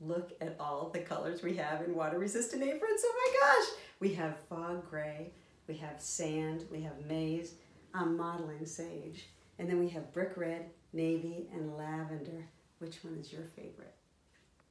Look at all the colors we have in water-resistant aprons. Oh my gosh! We have fog gray, we have sand, we have maize. I'm modeling sage. And then we have brick red, navy, and lavender. Which one is your favorite?